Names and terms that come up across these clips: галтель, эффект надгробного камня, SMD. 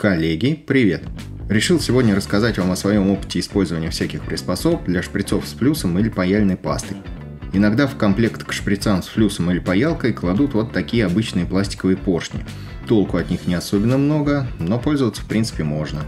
Коллеги, привет! Решил сегодня рассказать вам о своем опыте использования всяких приспособ для шприцов с флюсом или паяльной пастой. Иногда в комплект к шприцам с флюсом или паялкой кладут вот такие обычные пластиковые поршни. Толку от них не особенно много, но пользоваться в принципе можно.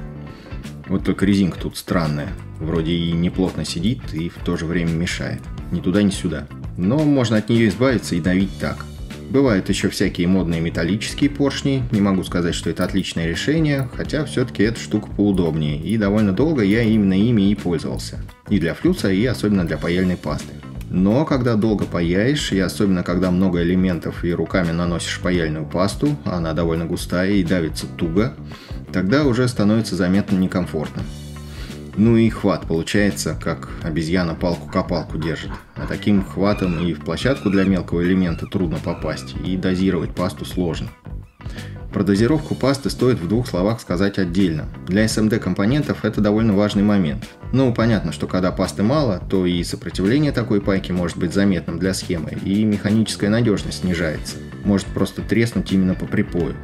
Вот только резинка тут странная, вроде и неплотно сидит и в то же время мешает. Ни туда, ни сюда. Но можно от нее избавиться и давить так. Бывают еще всякие модные металлические поршни, не могу сказать, что это отличное решение, хотя все-таки эта штука поудобнее, и довольно долго я именно ими и пользовался. И для флюса, и особенно для паяльной пасты. Но когда долго паяешь, и особенно когда много элементов и руками наносишь паяльную пасту, она довольно густая и давится туго, тогда уже становится заметно некомфортно. Ну и хват получается, как обезьяна палку-копалку держит. А таким хватом и в площадку для мелкого элемента трудно попасть, и дозировать пасту сложно. Про дозировку пасты стоит в двух словах сказать отдельно. Для SMD компонентов это довольно важный момент. Ну, понятно, что когда пасты мало, то и сопротивление такой пайки может быть заметным для схемы, и механическая надежность снижается. Может просто треснуть именно по припою.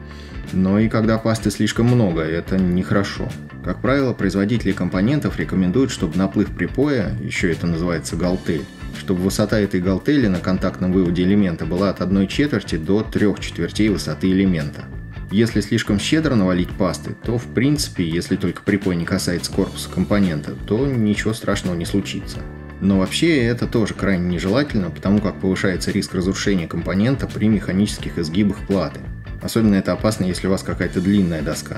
Но и когда пасты слишком много, это нехорошо. Как правило, производители компонентов рекомендуют, чтобы наплыв припоя, еще это называется галтель, чтобы высота этой галтели на контактном выводе элемента была от 1/4 до 3/4 высоты элемента. Если слишком щедро навалить пасты, то в принципе, если только припой не касается корпуса компонента, то ничего страшного не случится. Но вообще это тоже крайне нежелательно, потому как повышается риск разрушения компонента при механических изгибах платы. Особенно это опасно, если у вас какая-то длинная доска.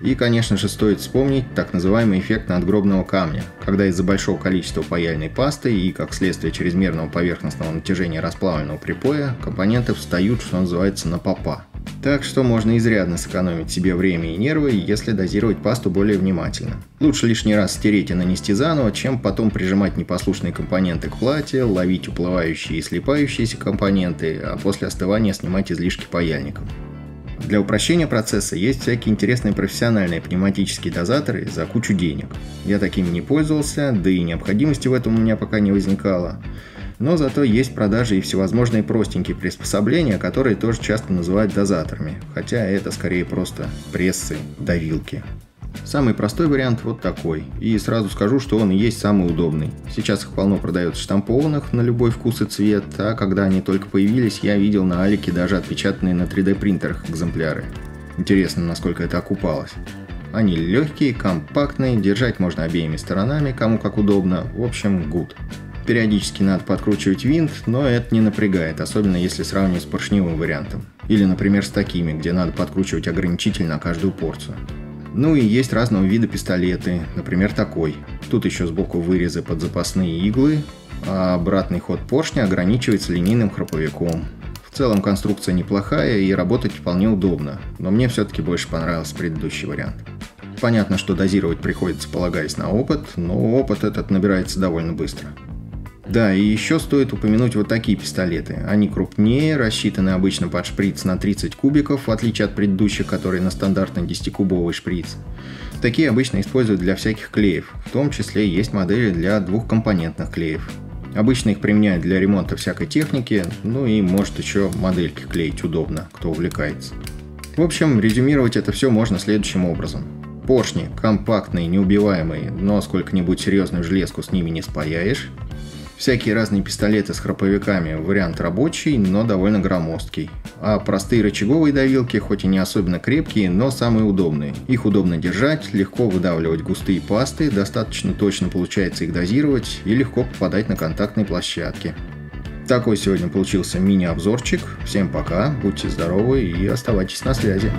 И, конечно же, стоит вспомнить так называемый эффект надгробного камня, когда из-за большого количества паяльной пасты и, как следствие чрезмерного поверхностного натяжения расплавленного припоя, компоненты встают, что называется, на попа. Так что можно изрядно сэкономить себе время и нервы, если дозировать пасту более внимательно. Лучше лишний раз стереть и нанести заново, чем потом прижимать непослушные компоненты к плате, ловить уплывающие и слипающиеся компоненты, а после остывания снимать излишки паяльником. Для упрощения процесса есть всякие интересные профессиональные пневматические дозаторы за кучу денег. Я такими не пользовался, да и необходимости в этом у меня пока не возникало. Но зато есть продажи и всевозможные простенькие приспособления, которые тоже часто называют дозаторами, хотя это скорее просто прессы, давилки. Самый простой вариант вот такой, и сразу скажу, что он и есть самый удобный. Сейчас их полно продается штампованных на любой вкус и цвет, а когда они только появились, я видел на Алике даже отпечатанные на 3D принтерах экземпляры. Интересно, насколько это окупалось. Они легкие, компактные, держать можно обеими сторонами, кому как удобно, в общем, гуд. Периодически надо подкручивать винт, но это не напрягает, особенно если сравнивать с поршневым вариантом. Или, например, с такими, где надо подкручивать ограничитель на каждую порцию. Ну и есть разного вида пистолеты, например такой. Тут еще сбоку вырезы под запасные иглы, а обратный ход поршня ограничивается линейным храповиком. В целом конструкция неплохая и работать вполне удобно, но мне все-таки больше понравился предыдущий вариант. Понятно, что дозировать приходится, полагаясь на опыт, но опыт этот набирается довольно быстро. Да, и еще стоит упомянуть вот такие пистолеты. Они крупнее, рассчитаны обычно под шприц на 30 кубиков, в отличие от предыдущих, которые на стандартный 10-кубовый шприц. Такие обычно используют для всяких клеев, в том числе есть модели для двухкомпонентных клеев. Обычно их применяют для ремонта всякой техники, ну и может еще модельки клеить удобно, кто увлекается. В общем, резюмировать это все можно следующим образом. Поршни компактные, неубиваемые, но сколько-нибудь серьезную железку с ними не спаяешь. Всякие разные пистолеты с храповиками, вариант рабочий, но довольно громоздкий. А простые рычаговые давилки, хоть и не особенно крепкие, но самые удобные. Их удобно держать, легко выдавливать густые пасты, достаточно точно получается их дозировать и легко попадать на контактные площадки. Такой сегодня получился мини-обзорчик. Всем пока, будьте здоровы и оставайтесь на связи.